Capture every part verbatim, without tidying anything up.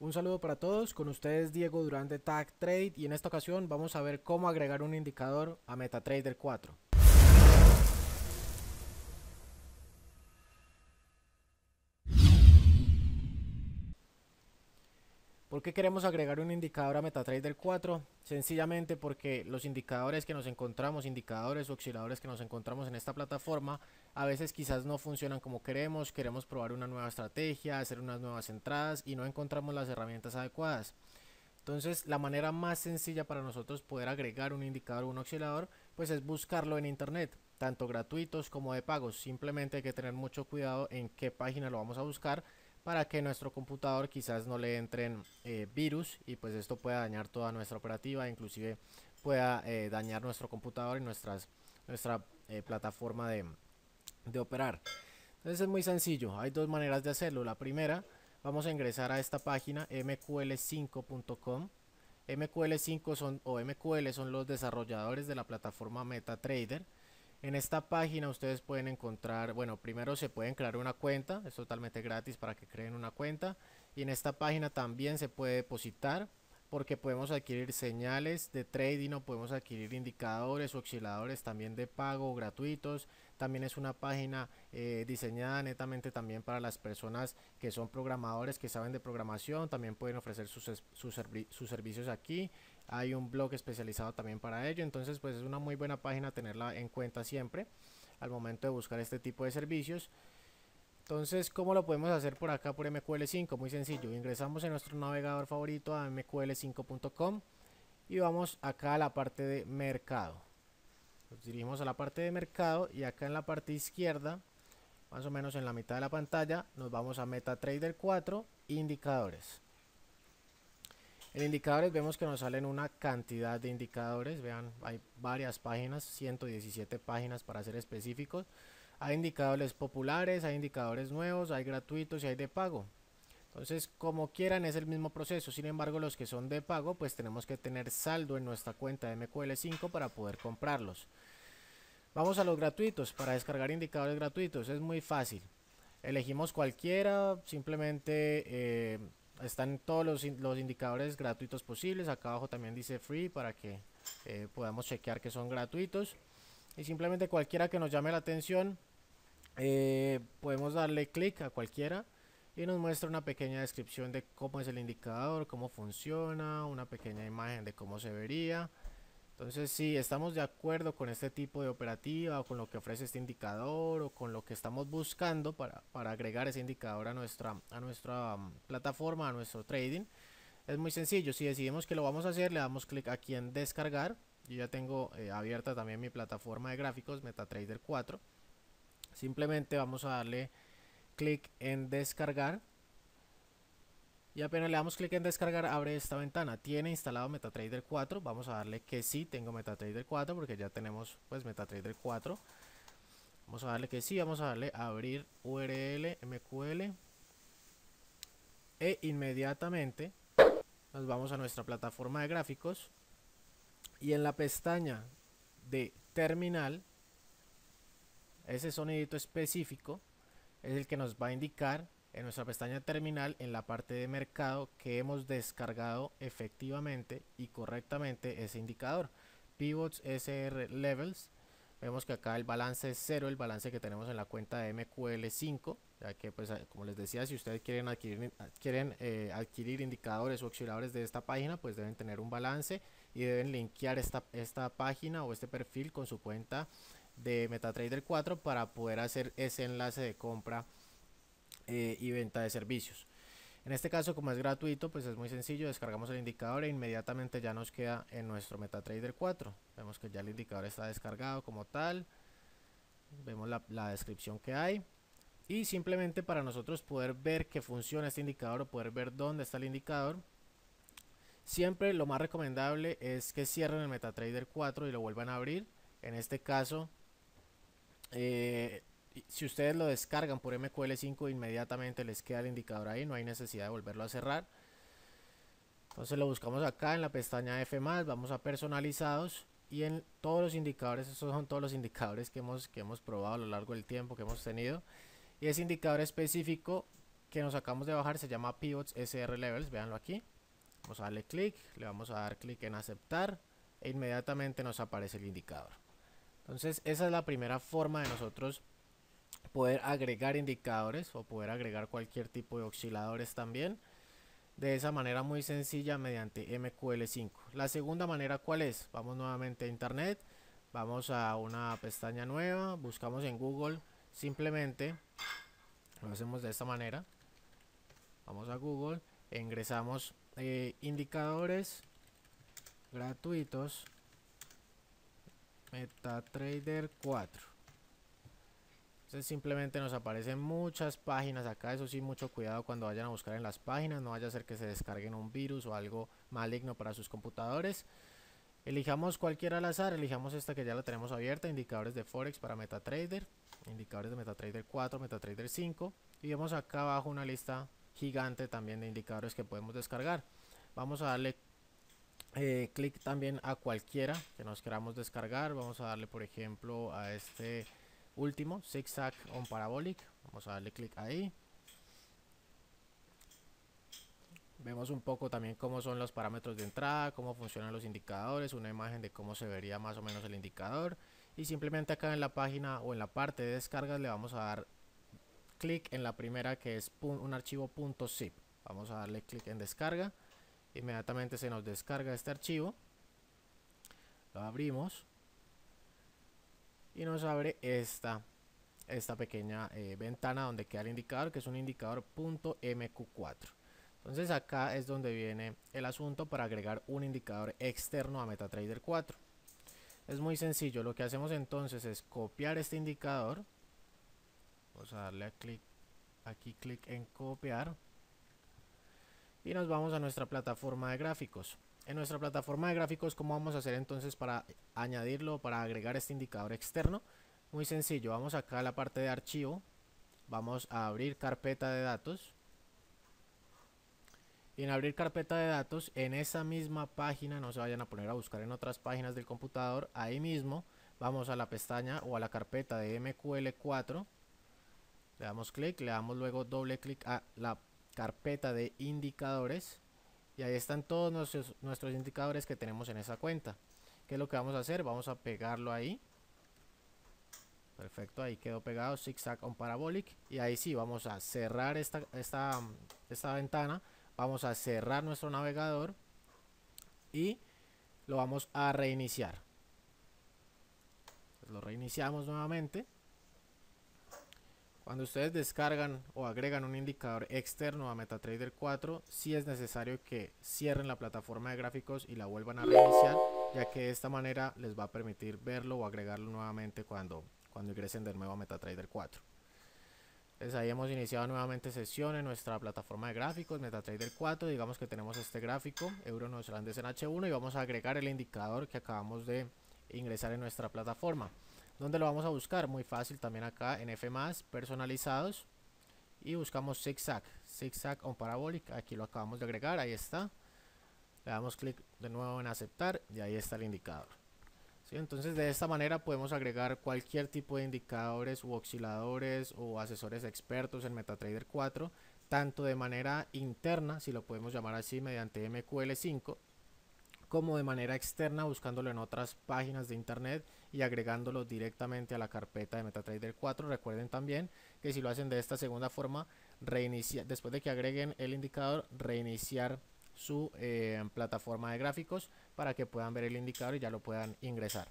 Un saludo para todos, con ustedes Diego Durán de T A C TRADE, y en esta ocasión vamos a ver cómo agregar un indicador a MetaTrader cuatro. ¿Por qué queremos agregar un indicador a MetaTrader cuatro? Sencillamente porque los indicadores que nos encontramos, indicadores o osciladores que nos encontramos en esta plataforma, a veces quizás no funcionan como queremos, queremos probar una nueva estrategia, hacer unas nuevas entradas y no encontramos las herramientas adecuadas. Entonces, la manera más sencilla para nosotros poder agregar un indicador o un oscilador, pues es buscarlo en internet, tanto gratuitos como de pagos. Simplemente hay que tener mucho cuidado en qué página lo vamos a buscar, para que nuestro computador quizás no le entren eh, virus y pues esto pueda dañar toda nuestra operativa, inclusive pueda eh, dañar nuestro computador y nuestras, nuestra eh, plataforma de, de operar. Entonces es muy sencillo, hay dos maneras de hacerlo. La primera, vamos a ingresar a esta página M Q L cinco punto com. M Q L cinco son, o M Q L son los desarrolladores de la plataforma MetaTrader. En esta página ustedes pueden encontrar, bueno, primero se pueden crear una cuenta, es totalmente gratis para que creen una cuenta, y en esta página también se puede depositar porque podemos adquirir señales de trading o podemos adquirir indicadores o osciladores también de pago gratuitos. También es una página eh, diseñada netamente también para las personas que son programadores, que saben de programación, también pueden ofrecer sus, sus, servi sus servicios aquí. Hay un blog especializado también para ello, entonces pues es una muy buena página tenerla en cuenta siempre al momento de buscar este tipo de servicios. Entonces, ¿cómo lo podemos hacer por acá por M Q L cinco? Muy sencillo, ingresamos en nuestro navegador favorito a M Q L cinco punto com y vamos acá a la parte de mercado. Nos dirigimos a la parte de mercado y acá en la parte izquierda, más o menos en la mitad de la pantalla, nos vamos a MetaTrader cuatro, indicadores. En indicadores vemos que nos salen una cantidad de indicadores, vean, hay varias páginas, ciento diecisiete páginas para ser específicos. Hay indicadores populares, hay indicadores nuevos, hay gratuitos y hay de pago. Entonces, como quieran, es el mismo proceso. Sin embargo, los que son de pago, pues tenemos que tener saldo en nuestra cuenta de M Q L cinco para poder comprarlos. Vamos a los gratuitos. Para descargar indicadores gratuitos es muy fácil. Elegimos cualquiera, simplemente... Eh, están todos los, los indicadores gratuitos posibles. Acá abajo también dice free para que eh, podamos chequear que son gratuitos. Y simplemente cualquiera que nos llame la atención, eh, podemos darle clic a cualquiera y nos muestra una pequeña descripción de cómo es el indicador, cómo funciona, una pequeña imagen de cómo se vería. Entonces, si estamos de acuerdo con este tipo de operativa o con lo que ofrece este indicador o con lo que estamos buscando para, para agregar ese indicador a nuestra, a nuestra um, plataforma, a nuestro trading, es muy sencillo. Si decidimos que lo vamos a hacer, le damos clic aquí en descargar. Yo ya tengo eh, abierta también mi plataforma de gráficos MetaTrader cuatro. Simplemente vamos a darle clic en descargar. Y apenas le damos clic en descargar, abre esta ventana. Tiene instalado MetaTrader cuatro. Vamos a darle que sí, tengo MetaTrader cuatro, porque ya tenemos pues MetaTrader cuatro. Vamos a darle que sí, vamos a darle abrir U R L, M Q L. E inmediatamente nos vamos a nuestra plataforma de gráficos. Y en la pestaña de terminal, ese sonidito específico es el que nos va a indicar en nuestra pestaña terminal, en la parte de mercado, que hemos descargado efectivamente y correctamente ese indicador, Pivots S R Levels. Vemos que acá el balance es cero, el balance que tenemos en la cuenta de M Q L cinco, ya que pues como les decía, si ustedes quieren adquirir, quieren, eh, adquirir indicadores o osciladores de esta página, pues deben tener un balance y deben linkear esta, esta página o este perfil con su cuenta de MetaTrader cuatro para poder hacer ese enlace de compra y venta de servicios. En este caso, como es gratuito, pues es muy sencillo, descargamos el indicador e inmediatamente ya nos queda en nuestro MetaTrader cuatro. Vemos que ya el indicador está descargado como tal, vemos la, la descripción que hay, y simplemente para nosotros poder ver que funciona este indicador o poder ver dónde está el indicador, siempre lo más recomendable es que cierren el MetaTrader cuatro y lo vuelvan a abrir. En este caso, eh, si ustedes lo descargan por M Q L cinco, inmediatamente les queda el indicador ahí, no hay necesidad de volverlo a cerrar. Entonces lo buscamos acá en la pestaña F más, vamos a personalizados y en todos los indicadores, estos son todos los indicadores que hemos, que hemos probado a lo largo del tiempo que hemos tenido, y ese indicador específico que nos acabamos de bajar, se llama Pivots S R Levels, véanlo aquí. Vamos a darle clic, le vamos a dar clic en aceptar e inmediatamente nos aparece el indicador. Entonces esa es la primera forma de nosotros poder agregar indicadores o poder agregar cualquier tipo de osciladores también. De esa manera muy sencilla mediante M Q L cinco. La segunda manera, ¿cuál es? Vamos nuevamente a internet, vamos a una pestaña nueva, buscamos en Google, simplemente lo hacemos de esta manera. Vamos a Google, ingresamos eh, indicadores gratuitos MetaTrader cuatro. Entonces simplemente nos aparecen muchas páginas acá, eso sí, mucho cuidado cuando vayan a buscar en las páginas, no vaya a ser que se descarguen un virus o algo maligno para sus computadores. Elijamos cualquiera al azar, elijamos esta que ya la tenemos abierta, indicadores de Forex para MetaTrader, indicadores de MetaTrader cuatro, MetaTrader cinco, y vemos acá abajo una lista gigante también de indicadores que podemos descargar. Vamos a darle eh, clic también a cualquiera que nos queramos descargar, vamos a darle por ejemplo a este último, zigzag on parabolic, vamos a darle clic ahí. Vemos un poco también cómo son los parámetros de entrada, cómo funcionan los indicadores, una imagen de cómo se vería más o menos el indicador, y simplemente acá en la página o en la parte de descargas le vamos a dar clic en la primera, que es un archivo .zip. Vamos a darle clic en descarga, inmediatamente se nos descarga este archivo, lo abrimos y nos abre esta, esta pequeña eh, ventana donde queda el indicador, que es un indicador .M Q cuatro. Entonces acá es donde viene el asunto para agregar un indicador externo a MetaTrader cuatro. Es muy sencillo, lo que hacemos entonces es copiar este indicador. Vamos a darle a clic, aquí clic en copiar. Y nos vamos a nuestra plataforma de gráficos. En nuestra plataforma de gráficos, ¿cómo vamos a hacer entonces para añadirlo, para agregar este indicador externo? Muy sencillo, vamos acá a la parte de archivo. Vamos a abrir carpeta de datos. Y en abrir carpeta de datos, en esa misma página, no se vayan a poner a buscar en otras páginas del computador, ahí mismo vamos a la pestaña o a la carpeta de M Q L cuatro, le damos clic, le damos luego doble clic a la carpeta de indicadores y ahí están todos nuestros, nuestros indicadores que tenemos en esa cuenta. ¿Qué es lo que vamos a hacer? Vamos a pegarlo ahí. Perfecto, ahí quedó pegado, zigzag on parabolic, y ahí sí vamos a cerrar esta, esta, esta ventana. Vamos a cerrar nuestro navegador y lo vamos a reiniciar. Pues lo reiniciamos nuevamente. Cuando ustedes descargan o agregan un indicador externo a MetaTrader cuatro, sí es necesario que cierren la plataforma de gráficos y la vuelvan a reiniciar, ya que de esta manera les va a permitir verlo o agregarlo nuevamente cuando, cuando ingresen de nuevo a MetaTrader cuatro. Entonces ahí hemos iniciado nuevamente sesión en nuestra plataforma de gráficos MetaTrader cuatro, digamos que tenemos este gráfico E U R/N Z D en H uno y vamos a agregar el indicador que acabamos de ingresar en nuestra plataforma. ¿Dónde lo vamos a buscar? Muy fácil, también acá en F más, personalizados, y buscamos zigzag, zigzag on parabolic, aquí lo acabamos de agregar, ahí está. Le damos clic de nuevo en aceptar y ahí está el indicador. Sí, entonces de esta manera podemos agregar cualquier tipo de indicadores u osciladores o asesores expertos en MetaTrader cuatro, tanto de manera interna, si lo podemos llamar así, mediante M Q L cinco, como de manera externa buscándolo en otras páginas de internet y agregándolo directamente a la carpeta de MetaTrader cuatro. Recuerden también que si lo hacen de esta segunda forma, reinicia, después de que agreguen el indicador, reiniciar su eh, plataforma de gráficos para que puedan ver el indicador y ya lo puedan ingresar.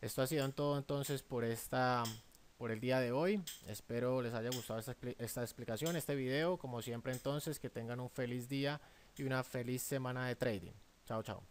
Esto ha sido todo entonces por esta por el día de hoy. Espero les haya gustado esta, esta explicación, este video. Como siempre entonces, que tengan un feliz día y una feliz semana de trading. Chao, chao.